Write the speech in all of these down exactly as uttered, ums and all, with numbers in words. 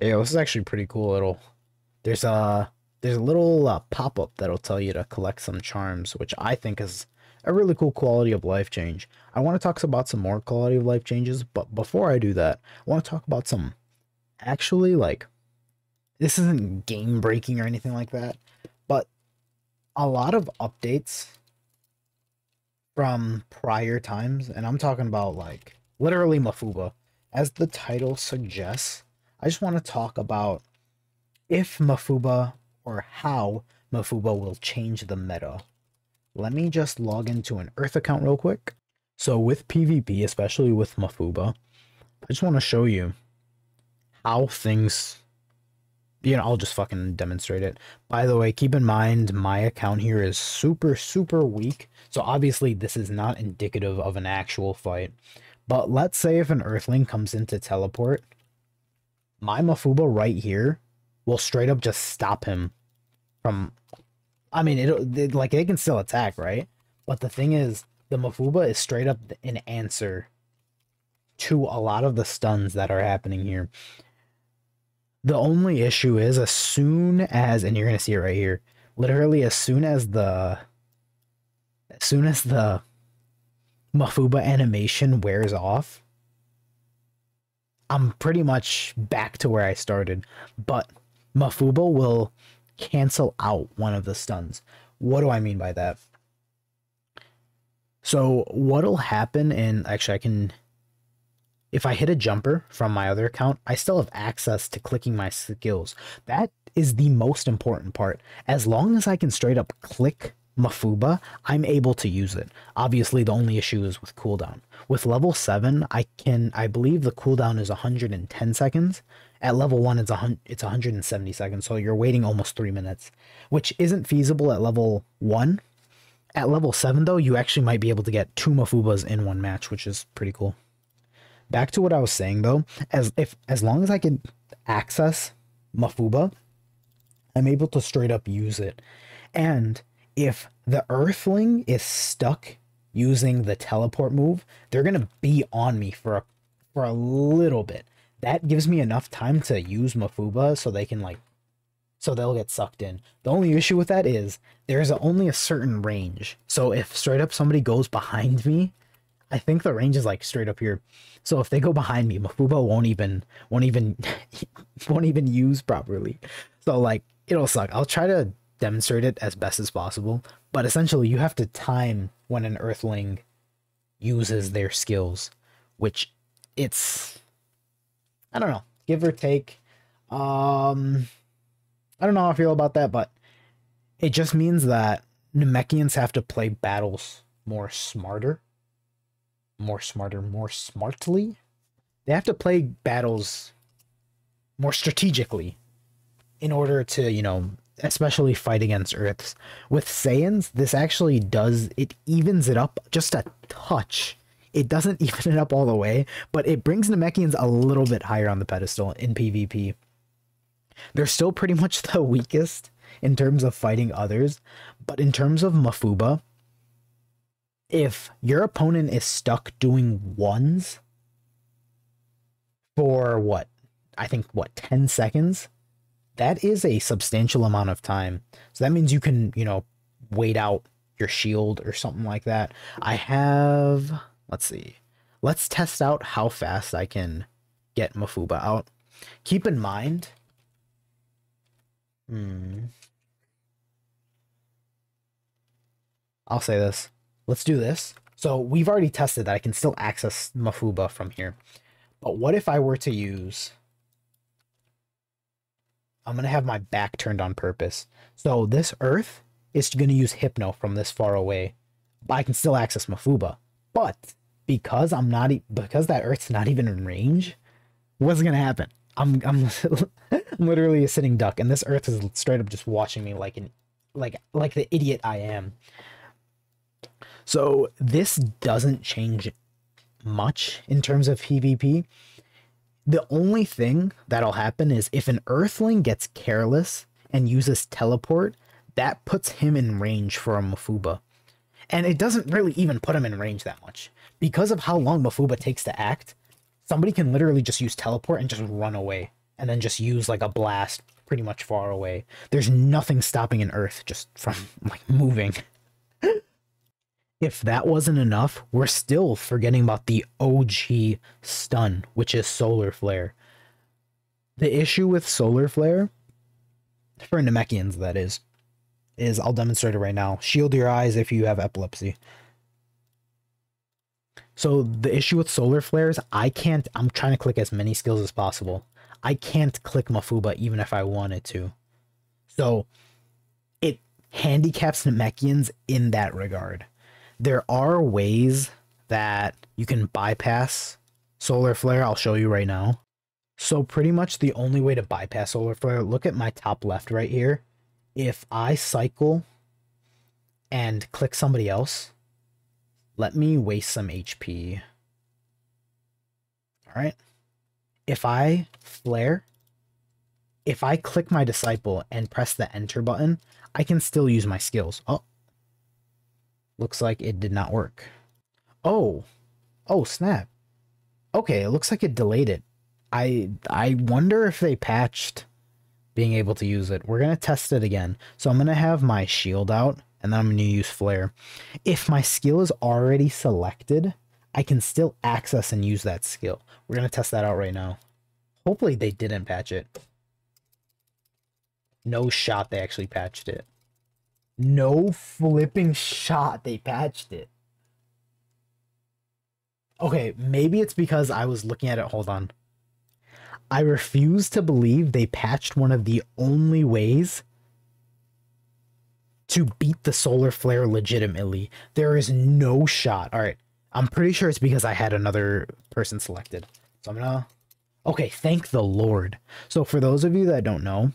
Yeah, this is actually pretty cool. Little there's a there's a little uh, pop up that'll tell you to collect some charms, which I think is a really cool quality of life change. I want to talk about some more quality of life changes, but before I do that, I want to talk about some actually like this isn't game breaking or anything like that, but a lot of updates from prior times, and I'm talking about like literally Mafuba, as the title suggests. I just want to talk about if Mafuba or how Mafuba will change the meta. Let me just log into an Earth account real quick. So with P V P, especially with Mafuba, I just want to show you how things, you know, I'll just fucking demonstrate it. By the way, keep in mind, my account here is super, super weak. So obviously this is not indicative of an actual fight. But let's say if an Earthling comes in to teleport, my Mafuba right here will straight up just stop him from, I mean, it, it like they can still attack, right? But the thing is, the Mafuba is straight up an answer to a lot of the stuns that are happening here. The only issue is as soon as, and you're going to see it right here, literally as soon as the, as soon as the Mafuba animation wears off, I'm pretty much back to where I started, but Mafuba will cancel out one of the stuns. What do I mean by that? So what'll happen in, actually I can, if I hit a jumper from my other account, I still have access to clicking my skills. That is the most important part. As long as I can straight up click Mafuba, I'm able to use it. Obviously, the only issue is with cooldown. With level seven, I can, I believe the cooldown is one hundred ten seconds. At level one, it's one hundred seventy seconds, so you're waiting almost three minutes, which isn't feasible at level one. At level seven, though, you actually might be able to get two Mafubas in one match, which is pretty cool. Back to what I was saying, though, as if as long as I can access Mafuba, I'm able to straight up use it. And if the Earthling is stuck using the teleport move, they're going to be on me for a, for a little bit. That gives me enough time to use Mafuba so they can like, so they'll get sucked in. The only issue with that is there's only a certain range. So if straight up somebody goes behind me, I think the range is like straight up here. So if they go behind me, Mafuba won't even, won't even, won't even use properly. So like, it'll suck. I'll try to demonstrate it as best as possible, but essentially you have to time when an Earthling uses their skills, which it's, I don't know, give or take. Um, I don't know how I feel about that, but it just means that Namekians have to play battles more smarter, more smarter, more smartly. They have to play battles more strategically in order to, you know, especially fight against Earths. With Saiyans, this actually does, it evens it up just a touch. It doesn't even it up all the way, but it brings Namekians a little bit higher on the pedestal in P V P. They're still pretty much the weakest in terms of fighting others, but in terms of Mafuba, if your opponent is stuck doing ones for what, I think what, ten seconds? That is a substantial amount of time. So that means you can, you know, wait out your shield or something like that. I have, let's see, let's test out how fast I can get Mafuba out. Keep in mind, hmm, I'll say this. Let's do this. So we've already tested that I can still access Mafuba from here. But what if I were to use, I'm going to have my back turned on purpose. So this Earth is going to use Hypno from this far away. But I can still access Mafuba. But because I'm not, e because that Earth's not even in range, what's going to happen? I'm, I'm literally a sitting duck. And this Earth is straight up just watching me like an, like, like the idiot I am. So this doesn't change much in terms of P V P. The only thing that'll happen is if an Earthling gets careless and uses teleport, that puts him in range for a Mafuba. And it doesn't really even put him in range that much. Because of how long Mafuba takes to act, somebody can literally just use teleport and just run away. and then just use like a blast pretty much far away. There's nothing stopping an Earth just from like moving. If that wasn't enough, we're still forgetting about the O G stun, which is Solar Flare. The issue with Solar Flare, for Namekians that is, is I'll demonstrate it right now. Shield your eyes if you have epilepsy. So the issue with Solar Flare is I can't, I'm trying to click as many skills as possible. I can't click Mafuba even if I wanted to. So it handicaps Namekians in that regard. There are ways that you can bypass Solar Flare. I'll show you right now. So pretty much the only way to bypass Solar Flare, look at my top left right here. If I cycle and click somebody else, let me waste some H P. All right. If I flare, if I click my disciple and press the enter button, I can still use my skills. Oh. Looks like it did not work. Oh, oh snap. Okay, it looks like it delayed it. I I wonder if they patched being able to use it. We're gonna test it again. So I'm gonna have my shield out and then I'm gonna use flare. If my skill is already selected, I can still access and use that skill. We're gonna test that out right now. Hopefully they didn't patch it. No shot they actually patched it. No flipping shot they patched it. Okay, maybe it's because I was looking at it. Hold on. I refuse to believe they patched one of the only ways to beat the Solar Flare legitimately. There is no shot. All right. I'm pretty sure it's because I had another person selected. So I'm gonna... Okay, thank the Lord. So for those of you that don't know,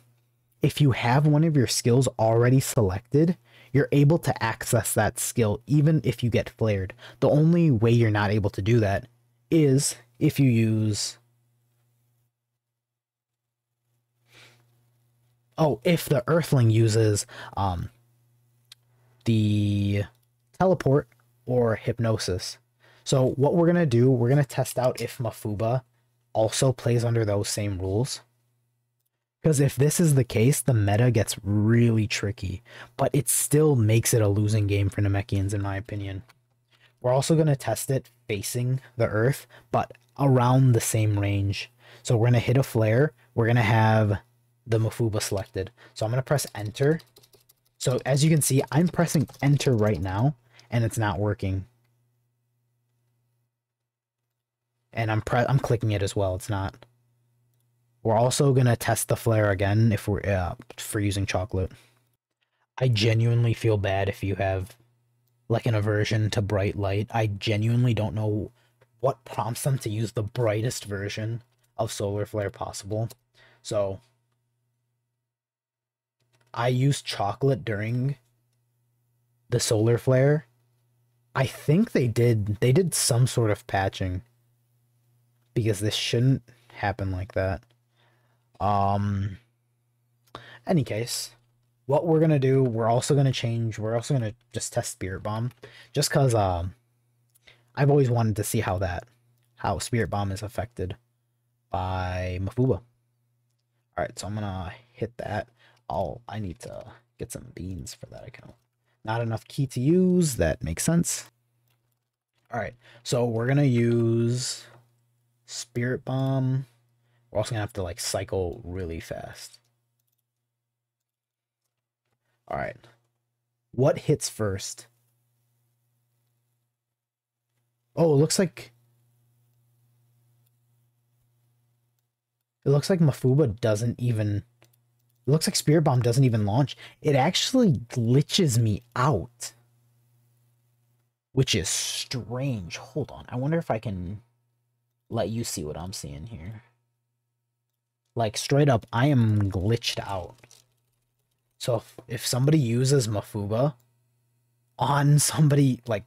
if you have one of your skills already selected, you're able to access that skill even if you get flared. The only way you're not able to do that is if you use... Oh, if the Earthling uses um, the teleport or hypnosis. So what we're going to do, we're going to test out if Mafuba also plays under those same rules. Because if this is the case, the meta gets really tricky, but it still makes it a losing game for Namekians, in my opinion. We're also going to test it facing the Earth, but around the same range. So we're going to hit a flare. We're going to have the Mafuba selected. So I'm going to press enter. So as you can see, I'm pressing enter right now, and it's not working. And I'm, pre I'm clicking it as well. It's not. We're also going to test the flare again if we're uh, for using chocolate. I genuinely feel bad if you have like an aversion to bright light. I genuinely don't know what prompts them to use the brightest version of Solar Flare possible. So I used chocolate during the Solar Flare. I think they did. They did some sort of patching because this shouldn't happen like that. Um, any case, what we're going to do, we're also going to change, we're also going to just test Spirit Bomb, just because, um, I've always wanted to see how that, how Spirit Bomb is affected by Mafuba. Alright, so I'm going to hit that. I'll, I need to get some beans for that account. Not enough key to use, that makes sense. Alright, so we're going to use Spirit Bomb. We're also going to have to, like, cycle really fast. All right. What hits first? Oh, it looks like... It looks like Mafuba doesn't even... It looks like Spirit Bomb doesn't even launch. It actually glitches me out. Which is strange. Hold on. I wonder if I can let you see what I'm seeing here. Like, straight up, I am glitched out. So if, if somebody uses Mafuba on somebody, like,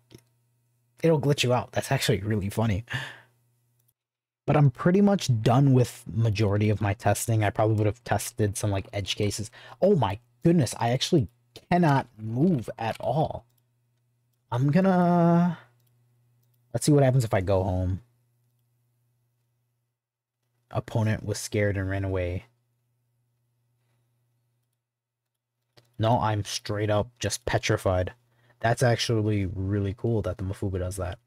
it'll glitch you out. That's actually really funny. But I'm pretty much done with majority of my testing. I probably would have tested some, like, edge cases. Oh my goodness, I actually cannot move at all. I'm gonna... Let's see what happens if I go home. opponent was scared and ran away. No, I'm straight up just petrified. That's actually really cool that the Mafuba does that.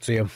See ya.